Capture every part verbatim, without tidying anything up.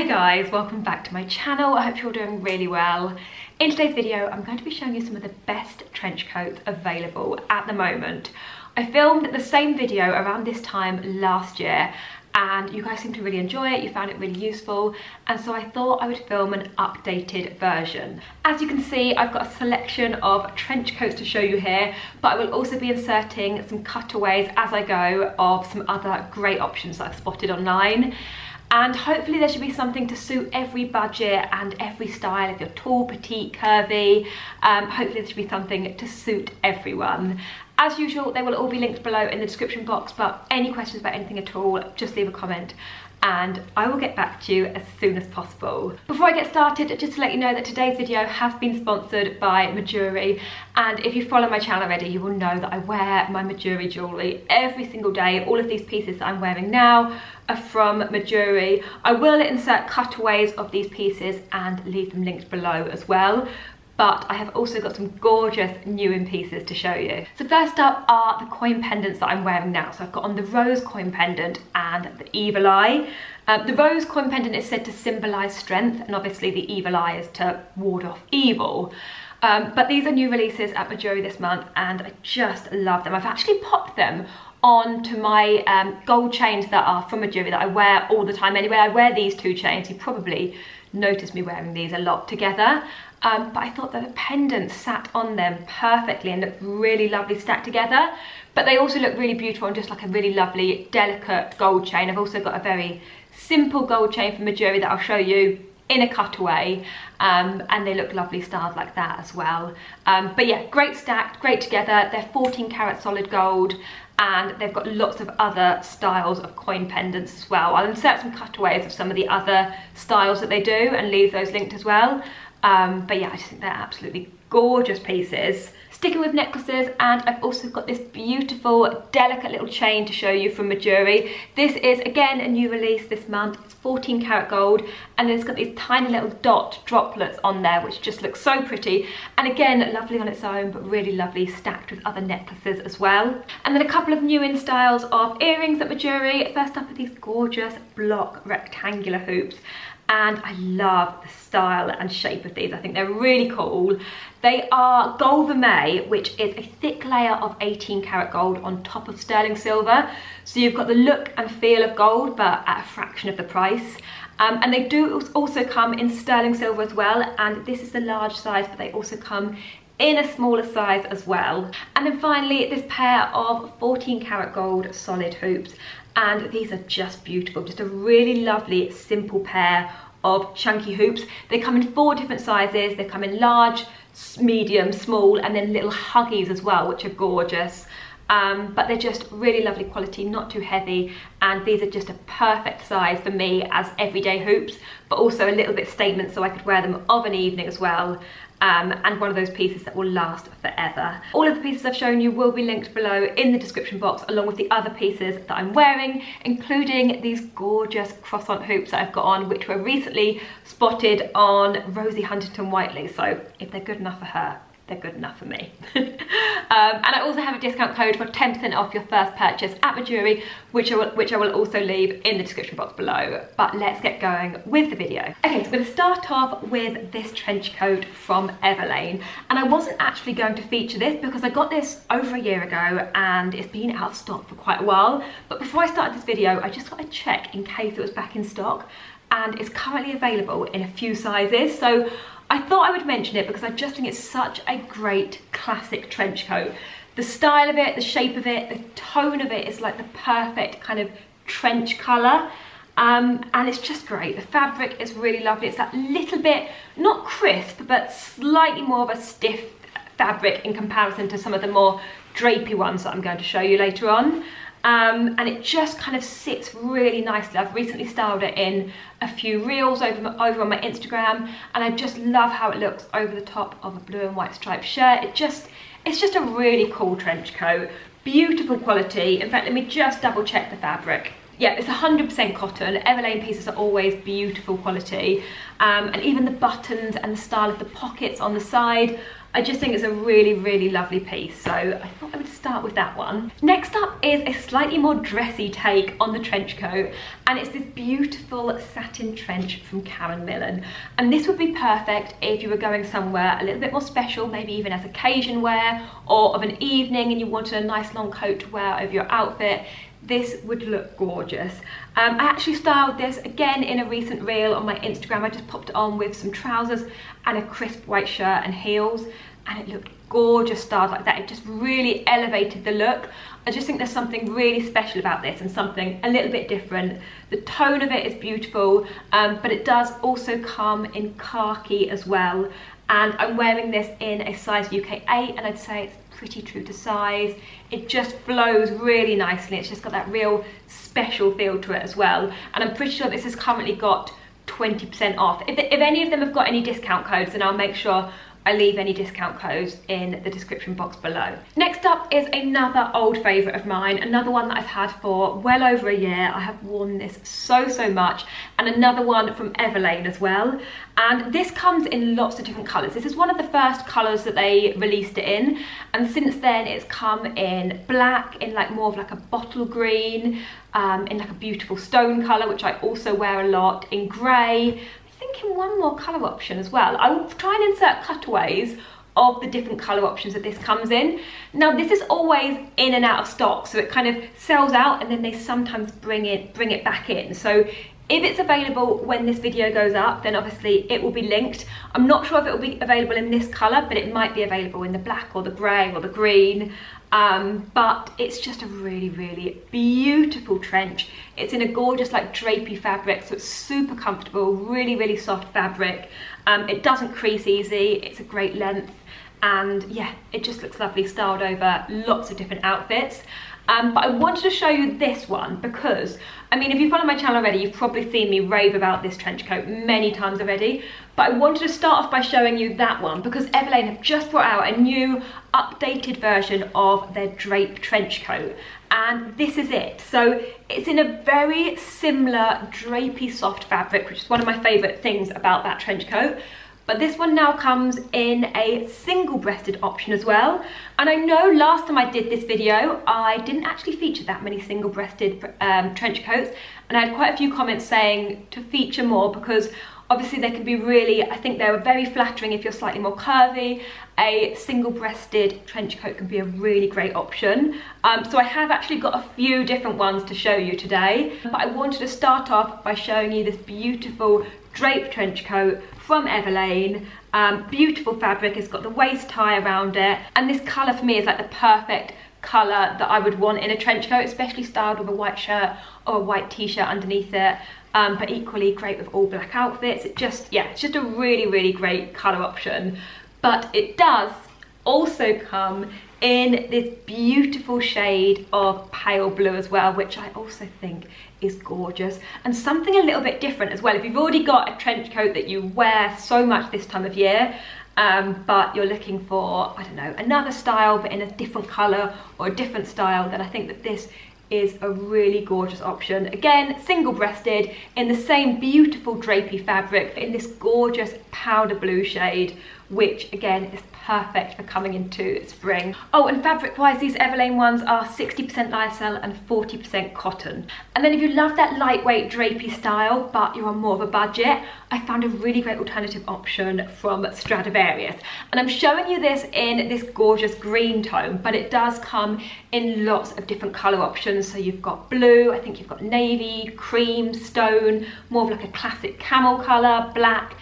Hey guys, welcome back to my channel. I hope you're doing really well. In today's video, I'm going to be showing you some of the best trench coats available at the moment. I filmed the same video around this time last year and you guys seemed to really enjoy it, you found it really useful, and so I thought I would film an updated version. As you can see, I've got a selection of trench coats to show you here, but I will also be inserting some cutaways as I go of some other great options that I've spotted online. And hopefully there should be something to suit every budget and every style. If you're tall, petite, curvy, um, hopefully there should be something to suit everyone. As usual, they will all be linked below in the description box, but any questions about anything at all, just leave a comment and I will get back to you as soon as possible. Before I get started, just to let you know that today's video has been sponsored by Mejuri, and if you follow my channel already, you will know that I wear my Mejuri jewellery every single day. All of these pieces that I'm wearing now are from Mejuri. I will insert cutaways of these pieces and leave them linked below as well. But I have also got some gorgeous new in pieces to show you. So first up are the coin pendants that I'm wearing now. So I've got on the rose coin pendant and the evil eye. Um, the rose coin pendant is said to symbolise strength, and obviously the evil eye is to ward off evil. Um, but these are new releases at Mejuri this month and I just love them. I've actually popped them onto my um, gold chains that are from Mejuri that I wear all the time anyway. I wear these two chains, you probably noticed me wearing these a lot together. Um, but I thought that the pendants sat on them perfectly and looked really lovely stacked together. But they also look really beautiful on just like a really lovely, delicate gold chain. I've also got a very simple gold chain from Mejuri that I'll show you in a cutaway. Um, and they look lovely styled like that as well. Um, but yeah, great stacked, great together. They're fourteen karat solid gold. And they've got lots of other styles of coin pendants as well. I'll insert some cutaways of some of the other styles that they do and leave those linked as well. Um, but yeah, I just think they're absolutely gorgeous pieces. Sticking with necklaces, and I've also got this beautiful, delicate little chain to show you from Mejuri. This is, again, a new release this month. It's fourteen karat gold, and it's got these tiny little dot droplets on there, which just look so pretty. And again, lovely on its own, but really lovely stacked with other necklaces as well. And then a couple of new in styles of earrings at Mejuri. First up are these gorgeous block rectangular hoops. And I love the style and shape of these. I think they're really cool. They are gold vermeil, which is a thick layer of eighteen karat gold on top of sterling silver. So you've got the look and feel of gold, but at a fraction of the price. Um, and they do also come in sterling silver as well. And this is the large size, but they also come in a smaller size as well. And then finally, this pair of fourteen karat gold solid hoops. And these are just beautiful, just a really lovely simple pair of chunky hoops. They come in four different sizes. They come in large, medium, small, and then little huggies as well, which are gorgeous. Um, but they're just really lovely quality, not too heavy, and these are just a perfect size for me as everyday hoops, but also a little bit statement, so I could wear them of an evening as well. Um, and one of those pieces that will last forever. All of the pieces I've shown you will be linked below in the description box, along with the other pieces that I'm wearing, including these gorgeous croissant hoops that I've got on, which were recently spotted on Rosie Huntington-Whiteley. So if they're good enough for her, they're good enough for me. um, and I also have a discount code for ten percent off your first purchase at Mejuri, which I will, which I will also leave in the description box below. But let's get going with the video. Okay, so I'm gonna start off with this trench coat from Everlane. And I wasn't actually going to feature this because I got this over a year ago and it's been out of stock for quite a while. But before I started this video, I just got to check in case it was back in stock, and it's currently available in a few sizes. So I thought I would mention it because I just think it's such a great classic trench coat. The style of it, the shape of it, the tone of it is like the perfect kind of trench colour. Um, and it's just great. The fabric is really lovely. It's that little bit, not crisp, but slightly more of a stiff fabric in comparison to some of the more drapey ones that I'm going to show you later on. Um, and it just kind of sits really nicely. I've recently styled it in a few reels over, my, over on my Instagram, and I just love how it looks over the top of a blue and white striped shirt. It just, it's just a really cool trench coat, beautiful quality. In fact, let me just double check the fabric. Yeah, it's one hundred percent cotton. Everlane pieces are always beautiful quality. Um, and even the buttons and the style of the pockets on the side I just think it's a really, really lovely piece, so I thought I would start with that one. Next up is a slightly more dressy take on the trench coat, and it's this beautiful satin trench from Karen Millen. And this would be perfect if you were going somewhere a little bit more special, maybe even as occasion wear, or of an evening and you wanted a nice long coat to wear over your outfit. This would look gorgeous. Um, I actually styled this again in a recent reel on my Instagram. I just popped it on with some trousers and a crisp white shirt and heels, and it looked gorgeous styled like that. It just really elevated the look. I just think there's something really special about this and something a little bit different. The tone of it is beautiful, um, but it does also come in khaki as well. And I'm wearing this in a size U K eight, and I'd say it's pretty true to size. It just flows really nicely. It's just got that real special feel to it as well. And I'm pretty sure this has currently got twenty percent off. If, if any of them have got any discount codes, then I'll make sure I leave any discount codes in the description box below. Next up is another old favourite of mine, another one that I've had for well over a year. I have worn this so, so much, and another one from Everlane as well. And this comes in lots of different colours. This is one of the first colours that they released it in, and since then it's come in black, in like more of like a bottle green, um, in like a beautiful stone colour, which I also wear a lot, in grey, in one more colour option as well. I will try and insert cutaways of the different colour options that this comes in. Now this is always in and out of stock, so it kind of sells out and then they sometimes bring it bring it back in. So if it's available when this video goes up, then obviously it will be linked. I'm not sure if it will be available in this colour, but it might be available in the black or the grey or the green. Um, but it's just a really, really beautiful trench. It's in a gorgeous like drapey fabric, so it's super comfortable, really, really soft fabric. Um, it doesn't crease easy, it's a great length, and yeah, it just looks lovely styled over lots of different outfits. Um, but I wanted to show you this one because, I mean, if you follow my channel already, you've probably seen me rave about this trench coat many times already. But I wanted to start off by showing you that one because Everlane have just brought out a new updated version of their drape trench coat. And this is it. So it's in a very similar drapey soft fabric, which is one of my favourite things about that trench coat. But this one now comes in a single-breasted option as well. And I know last time I did this video, I didn't actually feature that many single-breasted um, trench coats. And I had quite a few comments saying to feature more because obviously they can be really, I think they were very flattering if you're slightly more curvy. A single-breasted trench coat can be a really great option. Um, so I have actually got a few different ones to show you today. But I wanted to start off by showing you this beautiful drape trench coat from Everlane. Um, beautiful fabric, it's got the waist tie around it, and this colour for me is like the perfect colour that I would want in a trench coat, especially styled with a white shirt or a white t-shirt underneath it, um, but equally great with all black outfits. It just, yeah, it's just a really, really great colour option. But it does also come in this beautiful shade of pale blue as well, which I also think is gorgeous, and something a little bit different as well. If you've already got a trench coat that you wear so much this time of year, um, but you're looking for, I don't know, another style but in a different colour or a different style, then I think that this is a really gorgeous option. Again, single-breasted in the same beautiful drapey fabric in this gorgeous powder blue shade, which again is perfect for coming into spring. Oh, and fabric-wise, these Everlane ones are sixty percent lyocell and forty percent cotton. And then if you love that lightweight drapey style, but you're on more of a budget, I found a really great alternative option from Stradivarius. And I'm showing you this in this gorgeous green tone, but it does come in lots of different colour options. So you've got blue, I think you've got navy, cream, stone, more of like a classic camel colour, black.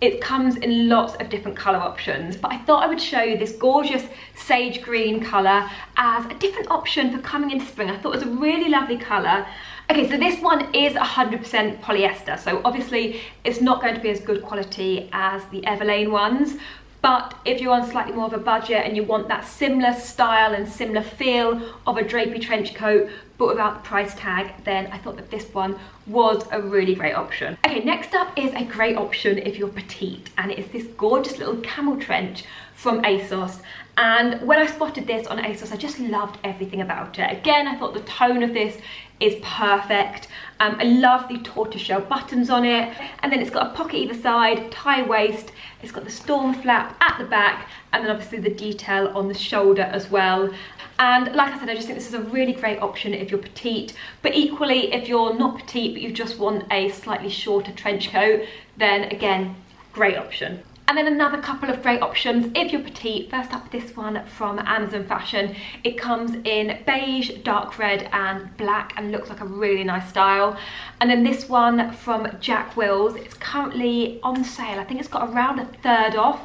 It comes in lots of different colour options, but I thought I would show you this gorgeous sage green colour as a different option for coming into spring. I thought it was a really lovely colour. Okay, so this one is one hundred percent polyester, so obviously it's not going to be as good quality as the Everlane ones, but if you're on slightly more of a budget and you want that similar style and similar feel of a drapey trench coat, but without the price tag, then I thought that this one was a really great option. Okay, next up is a great option if you're petite, and it is this gorgeous little camel trench from ASOS. And when I spotted this on ASOS, I just loved everything about it. Again, I thought the tone of this is perfect. Um, I love the tortoiseshell buttons on it. And then it's got a pocket either side, tie waist. It's got the storm flap at the back, and then obviously the detail on the shoulder as well. And like I said, I just think this is a really great option if you're petite, but equally if you're not petite, but you just want a slightly shorter trench coat, then again, great option. And then another couple of great options if you're petite. First up, this one from Amazon Fashion. It comes in beige, dark red and black, and looks like a really nice style. And then this one from Jack Wills. It's currently on sale. I think it's got around a third off,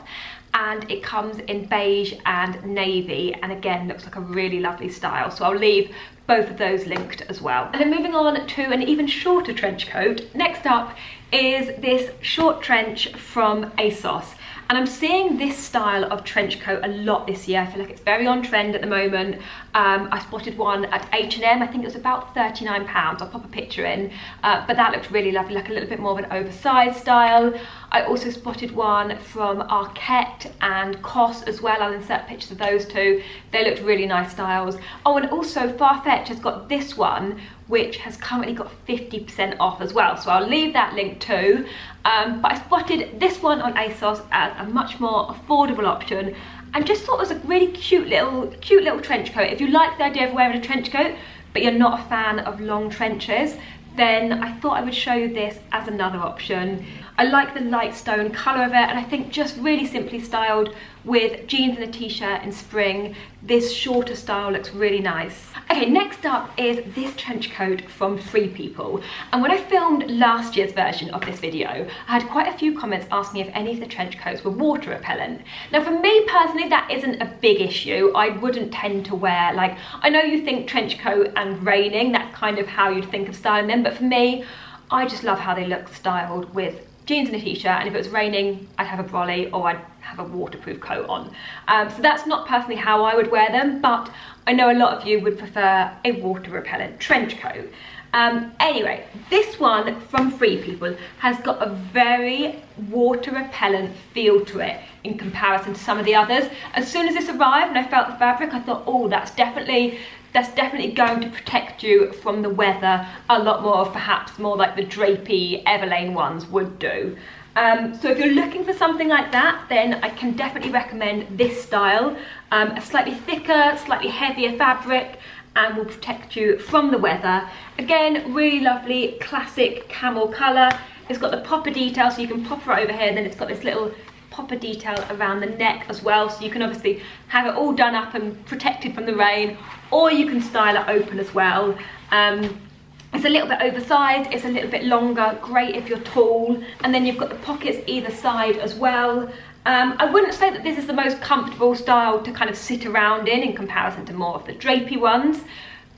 and it comes in beige and navy, and again, looks like a really lovely style. So I'll leave both of those linked as well. And then moving on to an even shorter trench coat. Next up is this short trench from ASOS. And I'm seeing this style of trench coat a lot this year. I feel like it's very on trend at the moment. Um, I spotted one at H and M. I think it was about thirty-nine pounds. I'll pop a picture in. Uh, but that looked really lovely, like a little bit more of an oversized style. I also spotted one from Arket and C O S as well. I'll insert pictures of those two. They looked really nice styles. Oh, and also Farfetch has got this one, which has currently got fifty percent off as well. So I'll leave that link too. Um, but I spotted this one on ASOS as a much more affordable option, and just thought it was a really cute little, cute little trench coat. If you like the idea of wearing a trench coat, but you're not a fan of long trenches, then I thought I would show you this as another option. I like the light stone colour of it, and I think just really simply styled with jeans and a t-shirt in spring, this shorter style looks really nice. Okay, next up is this trench coat from Free People. And when I filmed last year's version of this video, I had quite a few comments asking if any of the trench coats were water repellent. Now for me personally, that isn't a big issue. I wouldn't tend to wear, like, I know you think trench coat and raining, that's kind of how you'd think of styling them, but for me, I just love how they look styled with jeans and a t-shirt, and if it was raining, I'd have a brolly or I'd have a waterproof coat on. Um, so that's not personally how I would wear them, but I know a lot of you would prefer a water repellent trench coat. Um, anyway, this one from Free People has got a very water repellent feel to it in comparison to some of the others. As soon as this arrived and I felt the fabric, I thought, oh, that's definitely that's definitely going to protect you from the weather a lot more, of perhaps more like the drapey Everlane ones would do. Um, so if you're looking for something like that, then I can definitely recommend this style. Um, a slightly thicker, slightly heavier fabric, and will protect you from the weather. Again, really lovely classic camel colour. It's got the popper detail, so you can pop right over here, and then it's got this little popper detail around the neck as well, so you can obviously have it all done up and protected from the rain, or you can style it open as well. Um, it's a little bit oversized, it's a little bit longer, great if you're tall, and then you've got the pockets either side as well. Um, I wouldn't say that this is the most comfortable style to kind of sit around in in comparison to more of the drapey ones,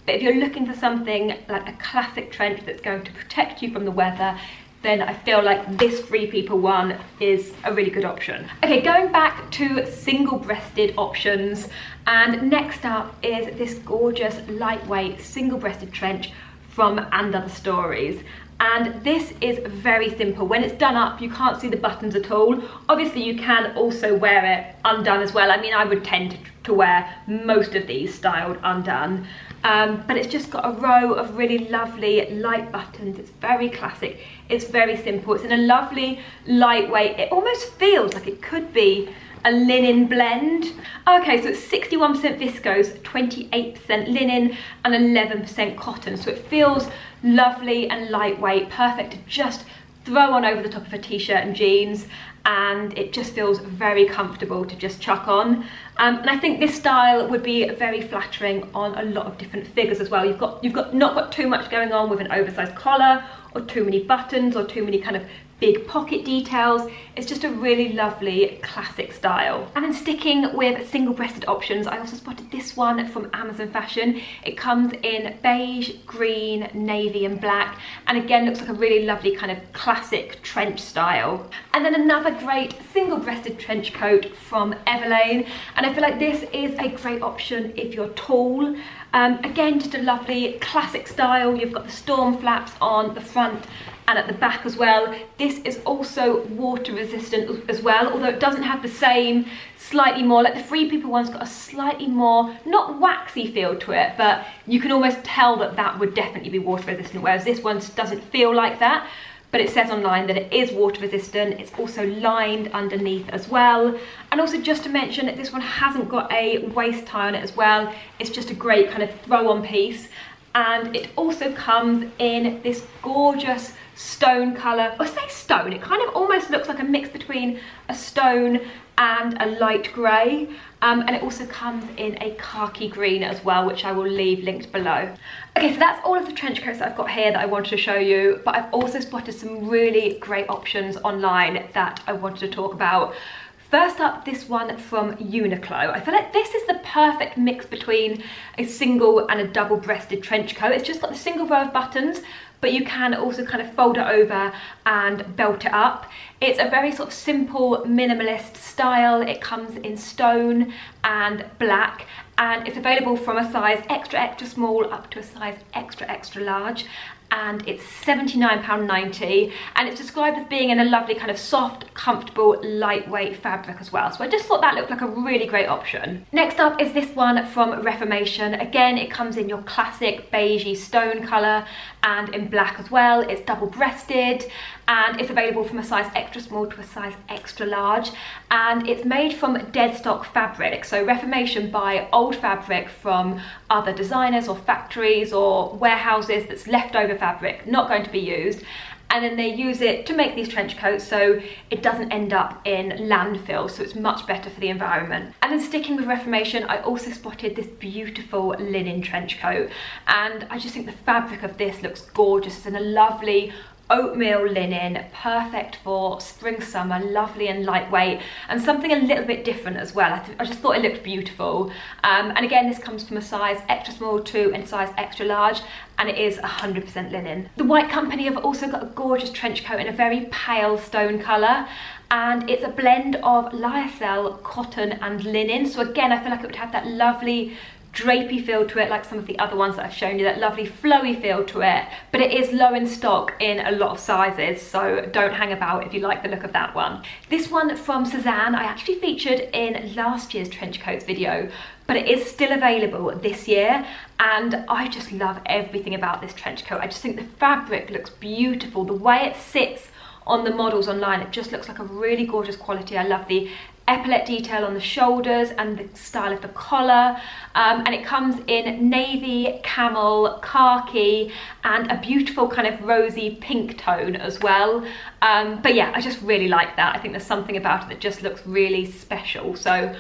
but if you're looking for something like a classic trench that's going to protect you from the weather, then I feel like this Free People one is a really good option. Okay, going back to single-breasted options, and next up is this gorgeous lightweight single-breasted trench from And Other Stories. And this is very simple. When it's done up, you can't see the buttons at all. Obviously you can also wear it undone as well. I mean, I would tend to wear most of these styled undone. Um, but it's just got a row of really lovely light buttons. It's very classic, it's very simple. It's in a lovely, lightweight, it almost feels like it could be a linen blend. Okay, so it's sixty-one percent viscose, twenty-eight percent linen, and eleven percent cotton. So it feels lovely and lightweight, perfect to just throw on over the top of a t-shirt and jeans, and it just feels very comfortable to just chuck on. Um, and I think this style would be very flattering on a lot of different figures as well. You've got you've got not got too much going on with an oversized collar, or too many buttons, or too many kind of big pocket details. It's just a really lovely classic style. And then sticking with single-breasted options, I also spotted this one from Amazon Fashion. It comes in beige, green, navy and black, and again looks like a really lovely kind of classic trench style. And then another great single-breasted trench coat from Everlane, and I feel like this is a great option if you're tall. Um, again, just a lovely classic style. You've got the storm flaps on the front and at the back as well. This is also water resistant as well, although it doesn't have the same, slightly more, like the Free People one's got a slightly more, not waxy feel to it, but you can almost tell that that would definitely be water resistant, whereas this one doesn't feel like that, but it says online that it is water resistant. It's also lined underneath as well. And also just to mention that this one hasn't got a waist tie on it as well. It's just a great kind of throw on piece. And it also comes in this gorgeous stone colour, or say stone, it kind of almost looks like a mix between a stone and a light grey, um, and it also comes in a khaki green as well, which I will leave linked below. Okay, so that's all of the trench coats that I've got here that I wanted to show you, but I've also spotted some really great options online that I wanted to talk about. First up, this one from Uniqlo. I feel like this is the perfect mix between a single and a double-breasted trench coat. It's just got the single row of buttons, but you can also kind of fold it over and belt it up. It's a very sort of simple, minimalist style. It comes in stone and black, and it's available from a size extra, extra small up to a size extra, extra large. And it's seventy-nine pounds ninety, and it's described as being in a lovely kind of soft, comfortable, lightweight fabric as well. So I just thought that looked like a really great option. Next up is this one from Reformation. Again, it comes in your classic beigey stone colour and in black as well. It's double-breasted, and it's available from a size extra small to a size extra large, and it's made from dead stock fabric. So Reformation buy old fabric from other designers or factories or warehouses that's left over fabric, not going to be used, and then they use it to make these trench coats so it doesn't end up in landfill, so it's much better for the environment. And then sticking with Reformation, I also spotted this beautiful linen trench coat, and I just think the fabric of this looks gorgeous. It's in a lovely oatmeal linen, perfect for spring summer, lovely and lightweight, and something a little bit different as well. I, th I just thought it looked beautiful, um, and again this comes from a size extra small to and size extra large, and it is one hundred percent linen. The White Company have also got a gorgeous trench coat in a very pale stone colour, and it's a blend of lyocell, cotton and linen, so again I feel like it would have that lovely drapey feel to it, like some of the other ones that I've shown you, that lovely flowy feel to it, but it is low in stock in a lot of sizes, so don't hang about if you like the look of that one. This one from Suzanne I actually featured in last year's trench coats video, but it is still available this year, and I just love everything about this trench coat. I just think the fabric looks beautiful, the way it sits on the models online, it just looks like a really gorgeous quality. I love the epaulette detail on the shoulders and the style of the collar, um, and it comes in navy, camel, khaki and a beautiful kind of rosy pink tone as well, um, but yeah, I just really like that. I think there's something about it that just looks really special, so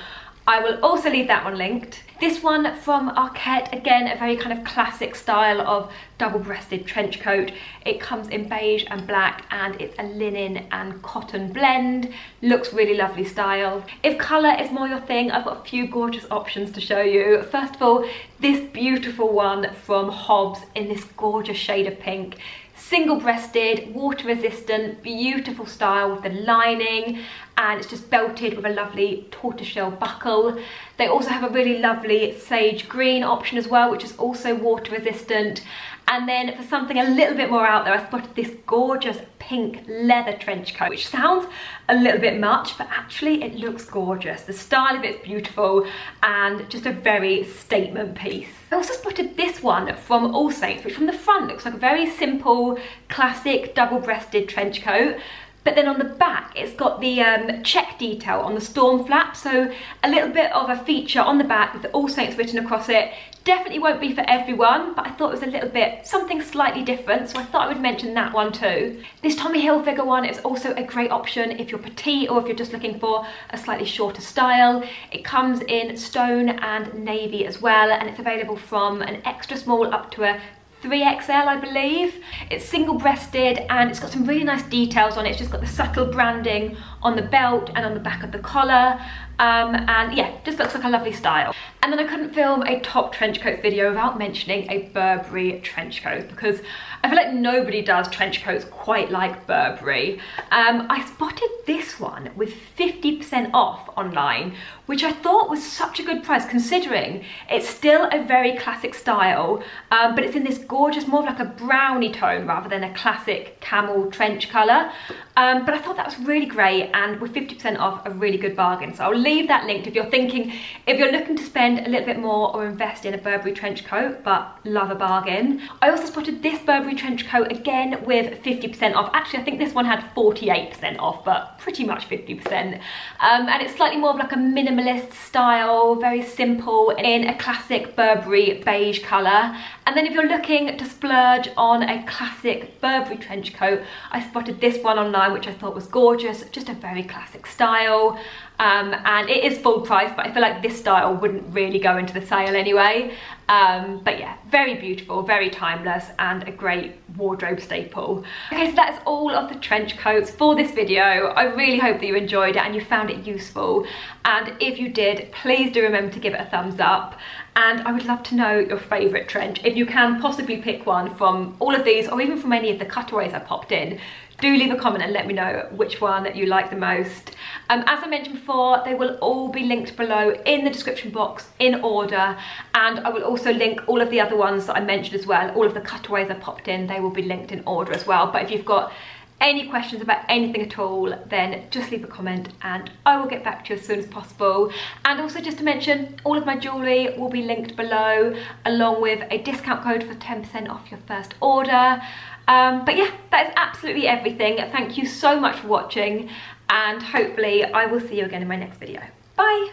I will also leave that one linked. This one from Arket, again, a very kind of classic style of double-breasted trench coat. It comes in beige and black, and it's a linen and cotton blend. Looks really lovely style. If colour is more your thing, I've got a few gorgeous options to show you. First of all, this beautiful one from Hobbs in this gorgeous shade of pink. Single-breasted, water-resistant, beautiful style with the lining, and it's just belted with a lovely tortoiseshell buckle. They also have a really lovely sage green option as well, which is also water-resistant. And then for something a little bit more out there, I spotted this gorgeous pink leather trench coat, which sounds a little bit much, but actually it looks gorgeous. The style of it's beautiful and just a very statement piece. I also spotted this one from All Saints, which from the front looks like a very simple, classic double-breasted trench coat. But then on the back, it's got the um, check detail on the storm flap, so a little bit of a feature on the back with the All Saints written across it. Definitely won't be for everyone, but I thought it was a little bit something slightly different, so I thought I would mention that one too. This Tommy Hilfiger one is also a great option if you're petite or if you're just looking for a slightly shorter style. It comes in stone and navy as well, and it's available from an extra small up to a three X L, I believe. It's single-breasted and it's got some really nice details on it. It's just got the subtle branding on the belt and on the back of the collar, Um, and yeah, just looks like a lovely style. And then I couldn't film a top trench coat video without mentioning a Burberry trench coat, because I feel like nobody does trench coats quite like Burberry. Um, I spotted this one with fifty percent off online, which I thought was such a good price considering it's still a very classic style, um, but it's in this gorgeous, more of like a brownie tone rather than a classic camel trench colour. Um, but I thought that was really great, and with fifty percent off, a really good bargain. So I'll leave that linked if you're thinking, if you're looking to spend a little bit more or invest in a Burberry trench coat, but love a bargain. I also spotted this Burberry trench coat again with fifty percent off. Actually, I think this one had forty-eight percent off, but pretty much fifty percent. Um, and it's slightly more of like a minimalist style, very simple, in a classic Burberry beige colour. And then if you're looking to splurge on a classic Burberry trench coat, I spotted this one online, which I thought was gorgeous, just a very classic style. Um, and it is full price, but I feel like this style wouldn't really go into the sale anyway. Um, but yeah, very beautiful, very timeless, and a great wardrobe staple. Okay, so that's all of the trench coats for this video. I really hope that you enjoyed it and you found it useful. And if you did, please do remember to give it a thumbs up. And I would love to know your favourite trench. If you can possibly pick one from all of these, or even from any of the cutaways I popped in, do leave a comment and let me know which one you like the most. Um, as I mentioned before, they will all be linked below in the description box in order, and I will also link all of the other ones that I mentioned as well. All of the cutaways I popped in, they will be linked in order as well. But if you've got any questions about anything at all, then just leave a comment and I will get back to you as soon as possible. And also, just to mention, all of my jewellery will be linked below, along with a discount code for ten percent off your first order. Um, but yeah, that is absolutely everything. Thank you so much for watching, and hopefully I will see you again in my next video. Bye!